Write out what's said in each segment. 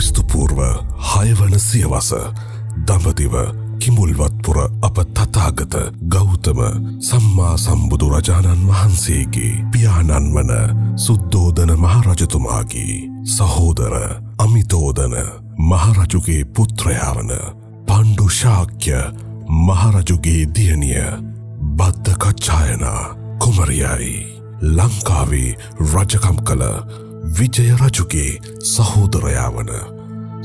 ක්‍රිස්තුපූර්ව 6 වන සියවස දඹදිව කිඹුල්වත්පුර අප තථාගත ගෞතම සම්මා සම්බුදු රජාණන් වහන්සේගේ පියාණන් වන සුද්ධෝදන මහරජතුමාගේ සහෝදර අමිතෝදන මහරජුගේ පුත්‍රයා වන පණ්ඩු ශාක්‍ය මහරජුගේ දියණිය බද්දකච්චායන කුමරියයි ලංකාවේ රජකම් කළ विजय रजुगे सहोदरयावन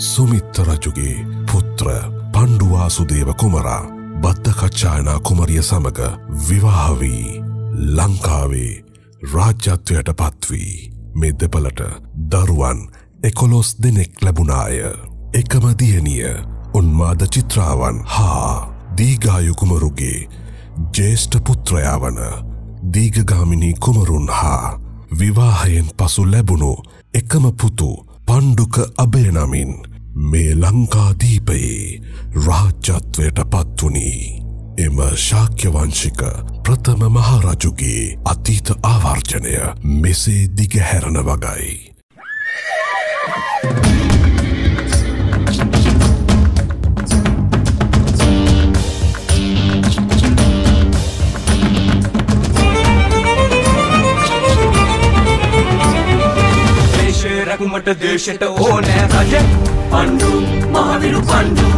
सुमित रजुगे पुत्र पांडुवासुदेव कुमर बद्धकच्चायन कुमरिय समग विवाहवी लंकावे राज्यत्वයට පත්වී මේ දෙපළට දරුවන් 11 දිනක් ලැබුණාය එකම දියණිය උන්මාද චිත්‍රාවන් හා දීඝායු කුමරුගේ ජේෂ්ඨ පුත්‍රයාවන දීඝගාමිනී කුමරුන් හා विवाहයෙන් පසු ලැබුණු එකම පුතු පණ්ඩුක අබේ නමින් මේ ලංකාදීපයේ රාජ්‍යත්වයට පත් වුණි. එම ශාක්‍ය වංශික ප්‍රථම මහරජුගේ අතීත ආවර්ජනය මෙසේ දිගහැරන වගයි. देशट ओने राजे पंडू महावीरु पंडू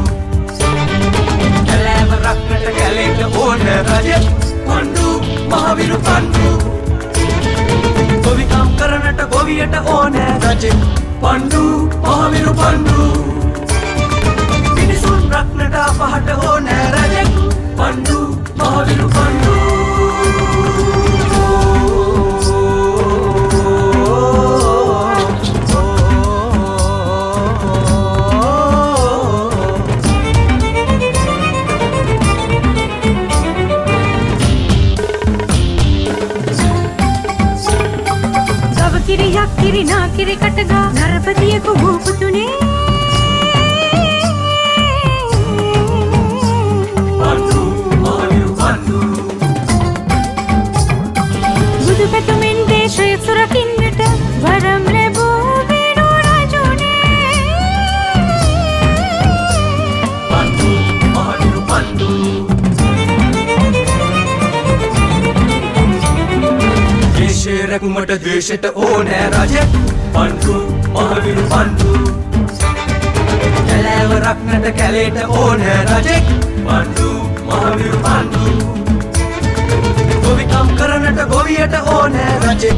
कलेव रक्कट कलेट ओने राजे पंडू महावीरु पंडू गोवि काम करनट गोवियट ओने राजे पंडू महावीरु पंडू मिनिसुन रक्कट अपहट ओने राजे पंडू महावीरु पंडू किरी कटगा नरपतिये को भूप तूने पंडू महावीरु पंडू बुदु कतुमें देशे सुरकिन्नट वरम लेबो विनु राजुने पंडू महावीरु पंडू देशे रकुमट देशेट ओने राजे पंडू महावीरु पंडू कलेव रक्कट कलेट ओने राजे पंडू महावीरु पंडू गोवि काम करनट गोवियट ओने राजे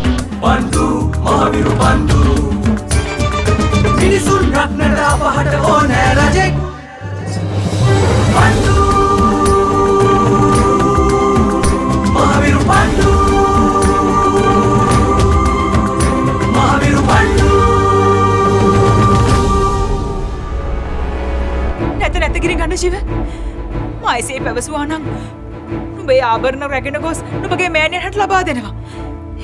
पंडू महावीरु पंडू मिनिसुन रक्कट अपहट ओने राजे पंडू महावीरु पंडू जीव मायसे पेवसुवानं नुबे आभरण रगेन गोस नुबगे मेने हट लबा देनवा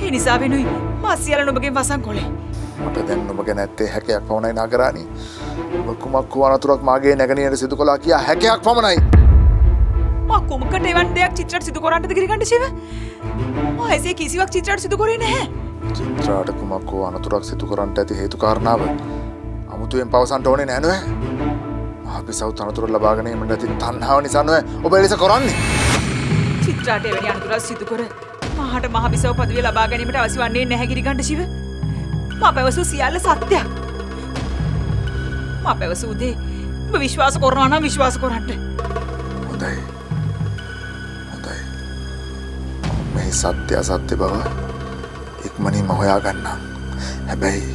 ए निसा वेनुई मासियाला नुबगे वसं कोले मट दन नुबगे නැත්තේ හැකයක් වුණයි නගරාණි කුමක් කුවනතුරක් මාගේ නැගණියට සිදු කළා කියා හැකයක් වමනයි මා කුමකට එවන් දෙයක් චිත්‍රාට සිදු කරන්නද ගිරිගන්න ජීව මායසේ කිසිවක් චිත්‍රාට සිදු කරේ නැහැ චිත්‍රාට කුමක් කුවනතුරක් සිදු කරන්නට ඇති හේතු කාරණාව අමුතුවෙන් පවසන්න ඕනේ නෑ නෑ आप इस आउट आनुतुर लगाने में डरती तन्हाव निशानों है ओबेरी से करानी चित्राटे वनी आनुतुरा सिद्ध करे महाट महाविशाव पदवी लगाने में डरासी वाणी नहीं गिरी गांड शिवे मापे वसु सियाले सात्या मापे वसु उधे विश्वास करना ना विश्वास कराने उधाई उधाई मैं सात्या सात्य बाबा एक मनी महोया करना है भाई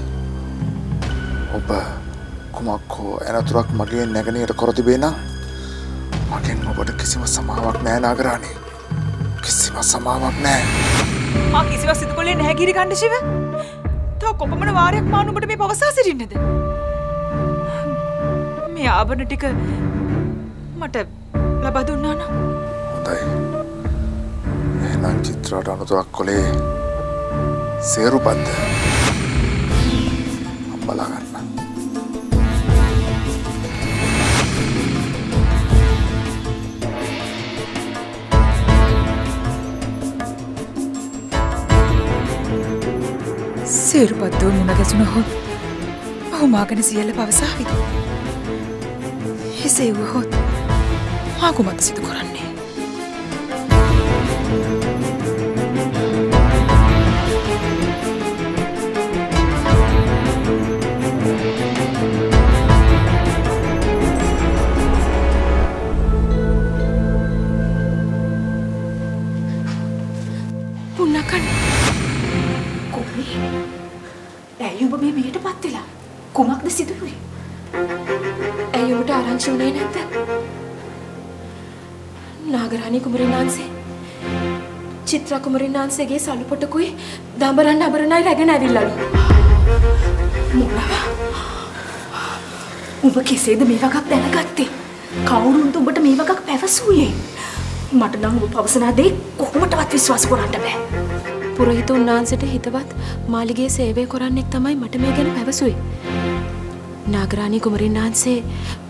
ओबा කුමක්කෝ එනතුරක් මගේ නැගණියට කර තිබේනම් මගෙන් ඔබට කිසිම සමාවක් නැහැ නාගරාණී කිසිම සමාවක් නැහැ මා කිසිවක් සිදු කළේ නැහැ ගිරි ගන්න ශිව තව කොපමණ වාරයක් මා නුඹට මේ පවසා සිටින්නද මේ ආභරණ ටික මට ලබා දුන්නා නම් හොඳයි එහෙනම් චිත්‍රාට අනුතරක් කොලේ සේරුපද්ද අම්බලා ගන්න सेरुपद्दो मुनगसुनहो හුමාගෙන සියල්ල පවසාවි. එසේ වුවහොත් මා කුමක් සිදු කරන්නේ? नागराणी कुमरी नांसे चित्रा कुमरी नांसे गे सालुपट कोई दांबरा नाबरना रगन आविल्लालु मोलावा उब केसेद मेवकක් දැනගත්තේ කවුරුන්ට උඹට මේවකක් පැවසුවේ මට නම් ඔබ පවසනා දේ කොහොමටවත් විශ්වාස කරන්න බෑ පුරහිත උන්නාන්සේට හිතවත් මාලිගේ සේවය කරන්නෙක් තමයි මට මේ ගැන පැවසුවේ नागराणी कुमरी नांसे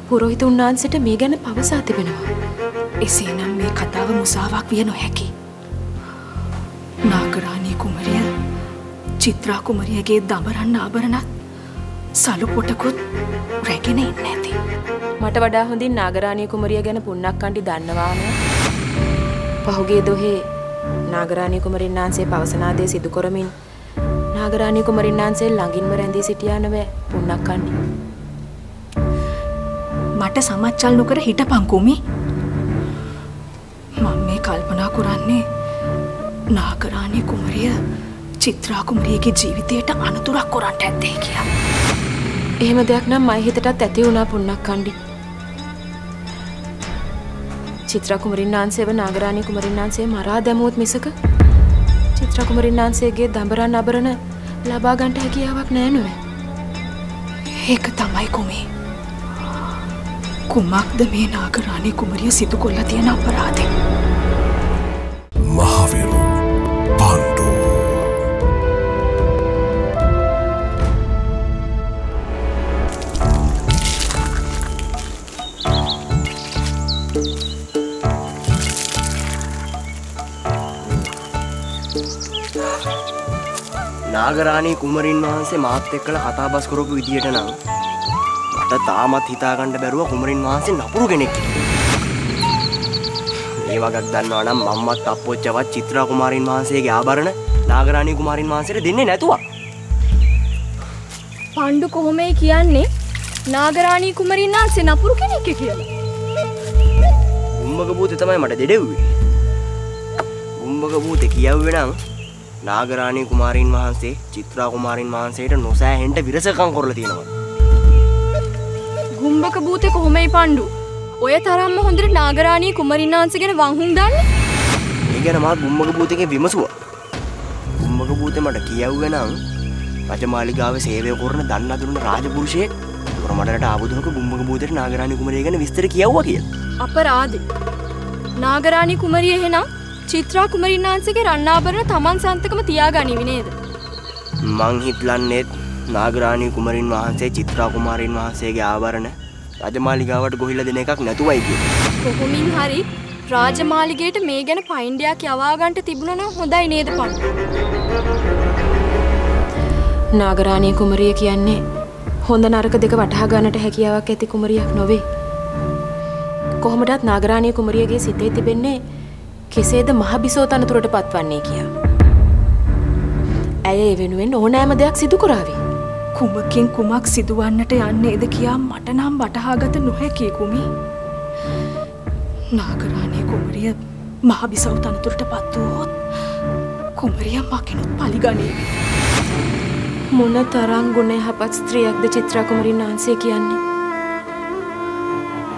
पुरोहित उन्नांसेට මේ ගැන පවසා තිබෙනවා එසේනම් මේ කතාව මුසාවක් විය නොහැකි. නාගරාණී කුමරිය චිත්‍රා කුමරියගේ දඹරන්න ආභරණත් සලු පොටකුත් රැගෙන ඉන්නේ නැති. මට වඩා හොඳින් නාගරාණී කුමරිය ගැන පුන්නක්කන්ටි දන්නවාම පහුගිය දොහේ නාගරාණී කුමරින්නාන්සේ පවසන ආදී සිදු කරමින් නාගරාණී කුමරින්නාන්සේ ළඟින්ම රැඳී සිටියා නොවේ පුන්නක්කන්ටි. මට සමච්චල් නොකර හිටපන් කුමි. मम्मी कल्पना कुराने नागराणी कुमरिया चित्रा कुमरिया के जीवितेट अनतुरा कुरांटे देखिया එහෙම දෙයක් නම් මයි හිතට ඇති වුණා පුන්නක්කන්ඩි චිත්‍රා කුමරින්නාන්සේව නාගරාණී කුමරින්නාන්සේ මරා දැමුවොත් මිසක චිත්‍රා කුමරින්නාන්සේගේ දඹරන් අබරන ලබා ගන්නට හැකියාවක් නැහැ නෝ ඒක තමයි කුමේ කුමක්ද මේ නාගරාණී කුමරිය සිදු කොල්ල තියෙන අපරාධේ මහ විරු පාණ්ඩු නාගරාණී කුමරින් වහන්සේ මාත් එක්කලා කතාබස් කරපු විදියට නම් තාමත් හිතා ගන්න බැරුව කුමරින් වහන්සේ නපුරු කෙනෙක් කියලා. ඒ වගක් දන්නවා නම් මම්මත් අප්පොච්චවත් චිත්‍රා කුමාරින් වහන්සේගේ ආභරණ නාගරාණී කුමාරින් වහන්සේට දෙන්නේ නැතුව. පාණ්ඩු කොහොමයි කියන්නේ නාගරාණී කුමරින් වහන්සේ නපුරු කෙනෙක් කියලා. උම්මක බූතේ තමයි මට දෙඩෙව්වේ. උම්මක බූතේ කියවුවේ නම් නාගරාණී කුමාරින් වහන්සේ චිත්‍රා කුමාරින් වහන්සේට නොසෑහෙන්න විරසකම් කරලා තියෙනවා. गुंबक बूते कोहमे पांडू ओय තරම්ම හොඳට නාගරාණී කුමරින්නාන්ස ගැන වංහුන් දාන්නේ. ඒ ගැන මා ගුම්මක බූතේගේ විමසුවා. ගුම්මක බූතේ මට කියවුවේ නම් රජමාලිගාවේ සේවය කරන දන්නදුරුන රාජපුරුෂයෙක් උරමඩලට ආවුදුනක ගුම්මක බූතේට නාගරාණී කුමරිය ගැන විස්තර කියවුවා කියලා. අපරාධේ. නාගරාණී කුමරිය එහෙනම් චිත්‍රා කුමරින්නාන්සගේ රණ්ණාභරණ තමන් සන්තකම තියාගනිවි නේද? මං හිතන්නේ नागराणी कुमरीन वहांसे चित्रा कुमारीन वहांसे के आभरण राजमालिगावट गोहिला देने का नतुवाई की कोहुमिन हरी राजमालिगेट मे गन फाइंडिया के आवागंट तिबुना न होदाई नेद पाण नागराणी कुमरिय කියන්නේ හොඳ නරක දෙක වටහා ගන්නට හැකියාවක් ඇති කුමරියක් නොවේ කොහොමදත් नागराणी කුමරියගේ සිතේ තිබෙන්නේ කෙසේද මහබිසෝ තනතුරට පත්වන්නේ කියා ඇය ඒ වෙනුවෙන් ඕනෑම දෙයක් සිදු කරાવી කුමකින් කුමක් සිදුවන්නට යන්නේද කියා මට නම් වටහාගත නොහැකි කුමි. නාගරාණී කුමරිය මහ බිසව තනතුරටපත් වූහොත් කුමරිය මකිනුත් පලිගනීවි. මොනතරම් ගුණ යහපත් ස්ත්‍රියක්ද චිත්‍රා කුමරින්නාන්සේ කියන්නේ.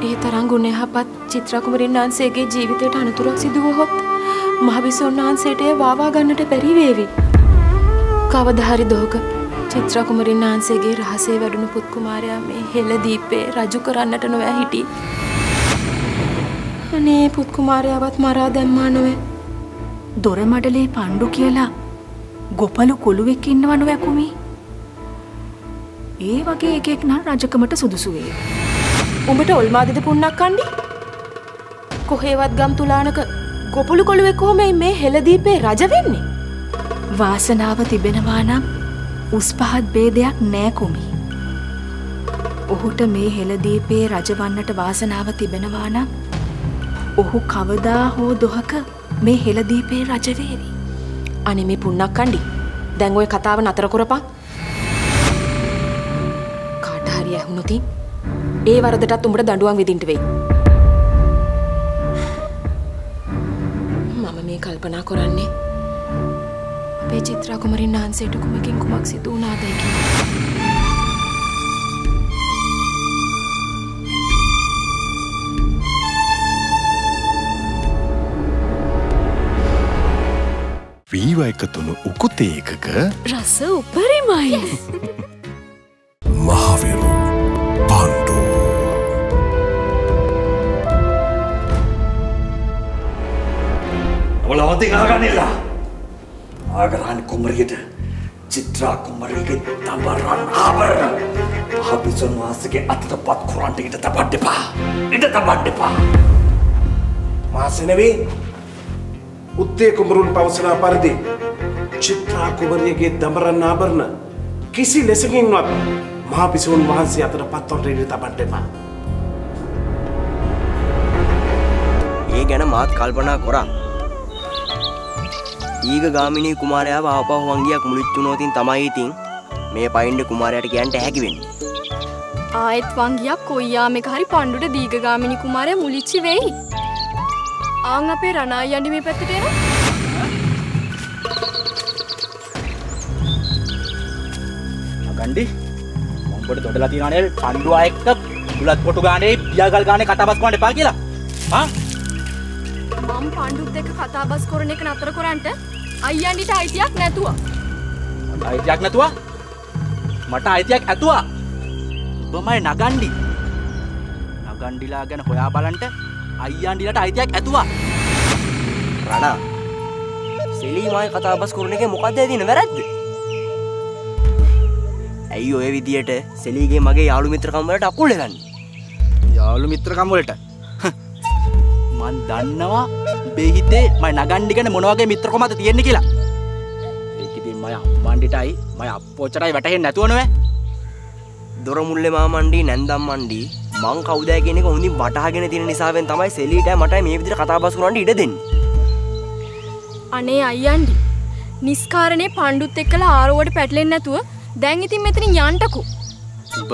ඒ තරම් ගුණ යහපත් චිත්‍රා කුමරින්නාන්සේගේ ජීවිතයට අනතුරක් සිදු වුවහොත් මහ බිසවන්නාන්සේට ඒ වාවා ගන්නට බැරි වේවි. කවදා හරි දොහක चित्रा कुमारी नांसेगे रहस्य वडुनु पुत कुमारिया में हेला दीपे राजू करन्नट नोया हिटी अने पुत कुमारियावत मारा दम्मा नोवे दोरे मडले पांडु कियला गोपालु कोलुवेक इन्नवा नोया कुमी ए वगे एक एक ना राजकमट सुदुसु वे उඹට ඔල්මාදෙද පුන්නක්කන්ඩි කොහෙවත් ගම් තුලානක ගොපලු කොළුවෙක් කොහොමයි මේ හෙලා දීපේ රජ වෙන්නේ වාසනාව තිබෙනවා නම් උස්පහත් ભેදයක් නෑ කුමි ඔහුට මේ හෙළදීපේ රජවන්නට වාසනාව තිබෙනවා නම් ඔහු කවදා හෝ දොහක මේ හෙළදීපේ රජ වේවි. අනේ මේ පුන්නක්කණ්ඩි. දැන් ওই කතාව නතර කරපන්. කාට හරි ඇහුනොත් ඒ වරදටත් උඹට දඬුවම් විඳින්න වෙයි. මම මේ කල්පනා කරන්නේ අපේ චිත්‍රා කුමරින් ආන්සේට කුමකින් කුමක් සිදු වුණාද කියලා. रस उपरिमय महावीरु पांडु आगरान कुमरी चित्रा कुमरी के तबरान आबर हबिसन मास के अत्त पत कुरान इट तबाड़ डिपा मासने भी उत्ते कुमरून पावसना पारदी चित्रा कुमरिये के दमरा नाबरन किसी लेसकिन नत महापिसोन महासी यात्रा पातोर रेडिता बंटे पा ये गना मात कल्पना कोरा ईग गामिनी कुमारया वापा होंगिया कुमुलिचुनोतिन तमाई तिं मे पाइंड कुमारयाट කියන්ට හැකි වෙන්නේ ආයත් වංගියා කොයියා මේක හරි පණ්ඩුට දීග ගාමිනී කුමාරයා මුලිච්චි වෙයි आंग अपे रना यानी में पत्ते टेरा अगंडी मुंबई दोडला तीन आने पांडु आए तक बुलात पोटु गाने बियागल गाने कताबस कोण डेपाल किला हाँ माम पांडु देख कताबस कोरने के नातर कोरांटे आई यानी टा आइतियाक नेतुआ आइतियाक नेतुआ मटा आइतियाक ऐतुआ बमाय नागंडी नागंडी लागे न होया बालंटे අයියාණ්ඩිලට අයිතියක් ඇතුවා රණා සෙලීමයි කතා බස් කරන එකේ මොකද්ද ඇදින වැරද්ද ඇයි ඔය විදියට සෙලීගේ මගේ යාළු මිත්‍රකම් වලට අකුල් දාන්නේ යාළු මිත්‍රකම් වලට මන් දන්නවා මේ හිතේ මම නගන්ඩි ගැන මොන වගේ මිත්‍රකමද තියෙන්නේ කියලා ඒක ඉතින් මම අම්මණ්ඩිටයි මම අප්පෝච්චටයි වැටෙන්නේ නැතුව නෝ දොර මුල්ලේ මාමණ්ඩි නැන්දම් මණ්ඩි මං කවුද කියන එක හොඳින් වටහාගෙන තියෙන නිසාවෙන් තමයි සෙලීටයි මටයි මේ විදිහට කතාබස් කරන්න ඉඩ දෙන්නේ. අනේ අයියන්ඩි. නිස්කාරණේ පඬුත් එක්කලා ආරෝවට පැටලෙන්නේ නැතුව දැන් ඉතින් මෙතනින් යන්නටකෝ. ඔබ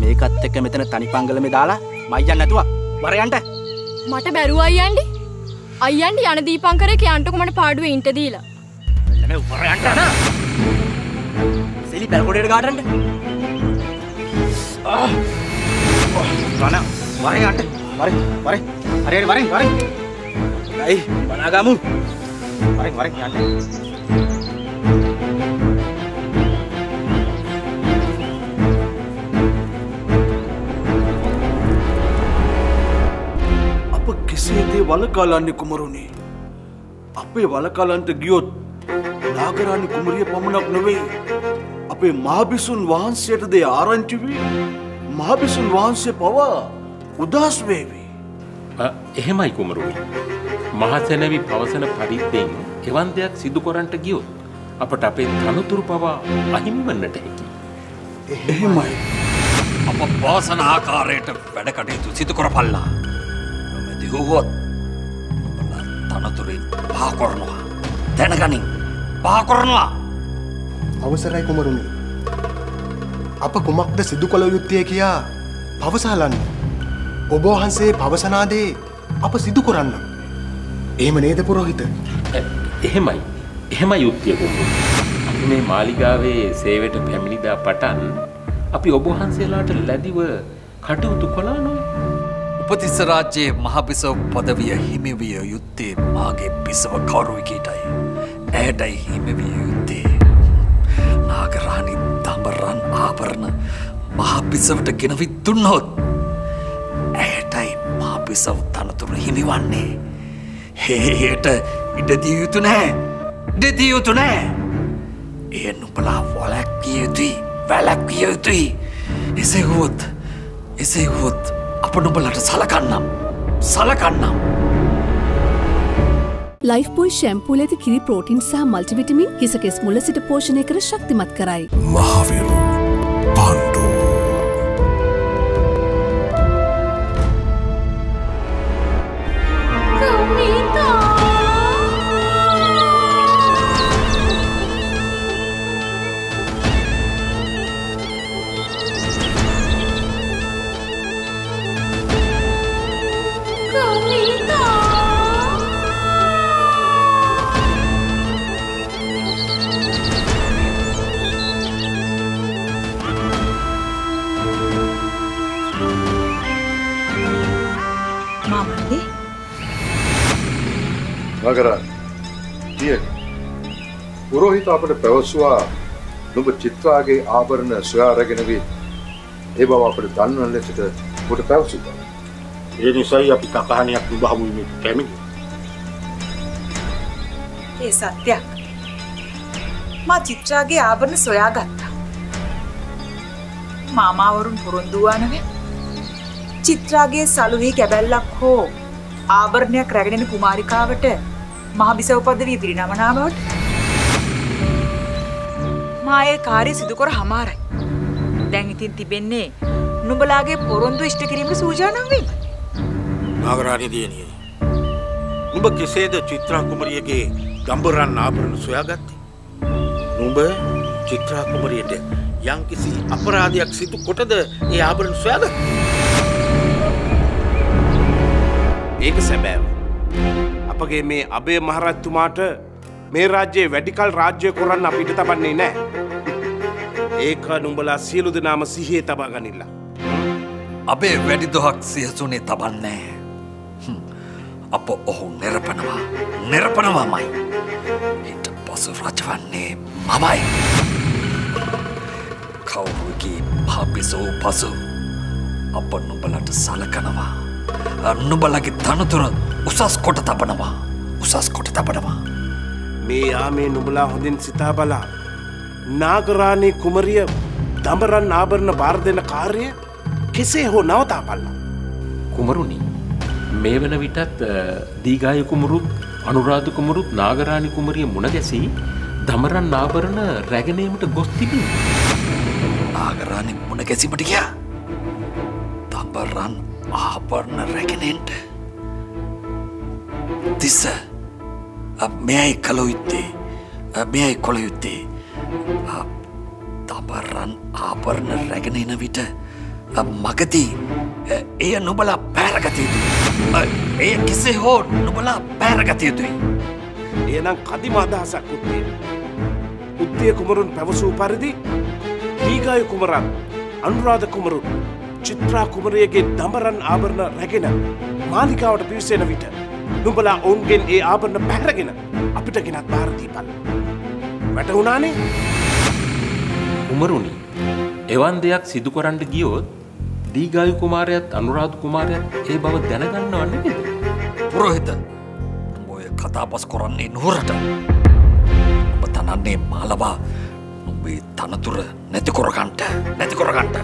මේකත් එක්ක මෙතන තනි පංගලමේ දාලා මයි යන්න නැතුව මර යන්න. මට බැරුව අයියන්ඩි. අයියන්ඩි යන දීපංකරේ කියන්නටකෝ මට පාඩුවේ ඉන්ට දීලා. නැමෙ උර යන්න නා. සෙලී බැලකොඩේට ගාටන්න. ආ राणा मारे आटे मारे मारे अरे अरे मारे मारे आई बना गामू मारे मारे आटे अब किसी दे वालकालाने कुमारों ने अपे वालकालांत गियोत नागरानी कुमरिये पमनक नवे अपे महाबिसुन वाहन सेट दे आरंचवी महाबिसुन वांसे पवा उदास वेवी එහෙමයි කුමරුනි මහසෙනවි පවසන පරිද්දෙන් එවන් දෙයක් සිදු කරන්නට ගියොත් අපට අපේ තනතුරු පවා අහිමි වෙන්නට හැකි එහෙමයි අප පවසන ආකාරයට වැඩ කටයුතු සිදු කරපල්ලා නොමැති වුවොත් තනතුරේ පහ කරනවා දැනගනින් පහ කරනවා අවසරයි කුමරුනි අප කුමක්ද සිදු කළ යුත්තේ කියා පවසාලන්නේ ඔබ වහන්සේ පවසනාදී අප සිදු කරන්න. එහෙම නේද පූජිත? එහෙමයි. එහෙමයි යුත්තේ කුමරුනි. මේ මාලිගාවේ සේවයට පැමිණි දා පටන් අපි ඔබ වහන්සේලාට ලැබිව කටයුතු කළා නෝ. උපතිස්ස රාජ්‍යයේ මහ බිසව পদවිය හිමි විය යුත්තේ මාගේ බිසව කරුවිකටයි. ඇයටයි හිමි විය යුත්තේ. නාගරාණි දඹරන් ආවරණ මහා බිසවට ගෙනවි දුන්නොත් ඇයටයි මහා බිසව තනතුර හිමිවන්නේ හේයට ඉඩ දිය යුතු නැහැ ඒ නුඹලා වලක් කිය යුතුයි එසේ වුත් අප නුඹලට සලකන්නම් लाइफ बॉय शैम्पू लेते किरी प्रोटीन सह मल्टीविटामिन किस किस मूल्य से पोषण कर शक्तिमत कराई महावीरु पांडु नगराणि पुरोहित अपने प्रवस्वा नुब चित्वागे आभरण सुयारगेनवे ए बव अपने दानन लेचित කොට පැවසුවා. ඒ නිසායි අපි කතාහණියක් නුඹහමු මේ කැමිනේ. ඒ සත්‍යයක්. මා චිත්‍රාගේ ආවරණ සොයා ගත්තා. මාමාවරුන් පොරොන්දු වුණානේ. චිත්‍රාගේ සලුහි කැබැල්ලක් හෝ ආවරණයක් රැගෙන යන කුමාරිකාවට මහ බිසව පදවිය පිරිනමනාවට මායේ කාර්ය සිදු කර හමාරයි. දැන් ඉතින් තිබෙන්නේ नुबलागे पोरोंदु इष्ट किरीम सूजाना वे नागराणी देनी नुब किसेद चित्रा कुमारी के गंभीरन आभरण सुयागत नुब चित्रा कुमारी के यं किसी अपराधी अक्षित कोटद ये आभरण सुयागत एक सेबेव अपगे में अबे महाराज तुमाट मेरे राज्य वेडिकल राज्य कोरन अपीट तबन्ने ने एक नुबला सीलुद नाम सीहे तबागा निला अबे वैडी दोहक सिहसुने तबन्ने अपो ओह निरपनवा माय इट पसु राजवन्ने मामाय खाऊगी भापिसो पसु अपन नुबलाट सालकनवा नुबलागी धनुतुर उसास कोट तबनवा मैं आमे नुबला होदिन सिताबला नागरानी कुमरिया दमरन आबरन बार देन कार्य किसे हो ना होता पालना कुमरुनी मेवन विटत दीगाय कुमरुत अनुराध कुमरुत नागरानी कुमरिय मुनगसी धमरन नाबरन रैगने मट गोस्तिबी नागरानी मुनगसी मट गया धमरन आबरन रैगनेंट दिस अब मैं कलोइते अब धमरन आबरन रैगने न विट मगती ये नुबला पैरगती थी ये किसे हो नुबला पैरगती थी ये ना खादी मादा हसा कुत्ते कुमरुन पैवसु उपारी दी दीगाय कुमरान अनुराध कुमरुन चित्रा कुमरे के दमरन आभरण रगेना मालिका वट पीसे नवीटर नुबला ओंगेन ये आभरण पैरगेना अपिट गिना बार दीपाल बैठा उनाने कुमरुनी එවන් දෙයක් සිදු කරන්න ගියොත් දීගායු කුමාරයාත් අනුරාධ කුමාරයාත් ඒ බව දැනගන්නව නේද? පුරෝහිත ඔය කතාපස් කරන්නේ නුවරට. ඔබ තනන්නේ මාලවා ඔබේ තනතුර නැති කරගන්න.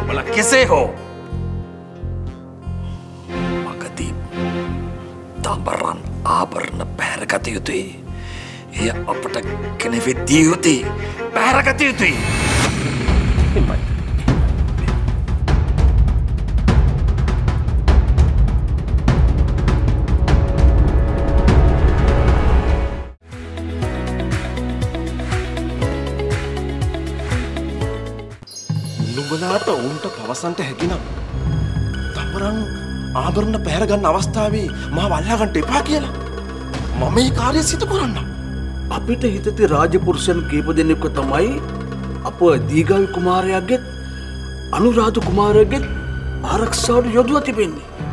ඔබලා කෙසේ හෝ මගදී දඹරන් ආභරණ පැහැරගත යුතුයි. එය අපට කෙනෙවිදී යුතුයි. පැහැරගත යුතුයි. නුඹලාට උන්ට පවසන්ට හැකිනම් තමරන් ආභරණ පැහැර ගන්න අවස්ථාවේ මාව අල්ලා ගන්න එපා කියලා මම මේ කාර්යය සිදු කරන්නම් අපිට හිතේ රාජපුරුෂයන් කීප දෙනෙක්ව තමයි අප දීගල් කුමාරයාගේ අනුරාධ කුමාරයාගේ ආරක්ෂාවට යොදවා තිබෙන්නේ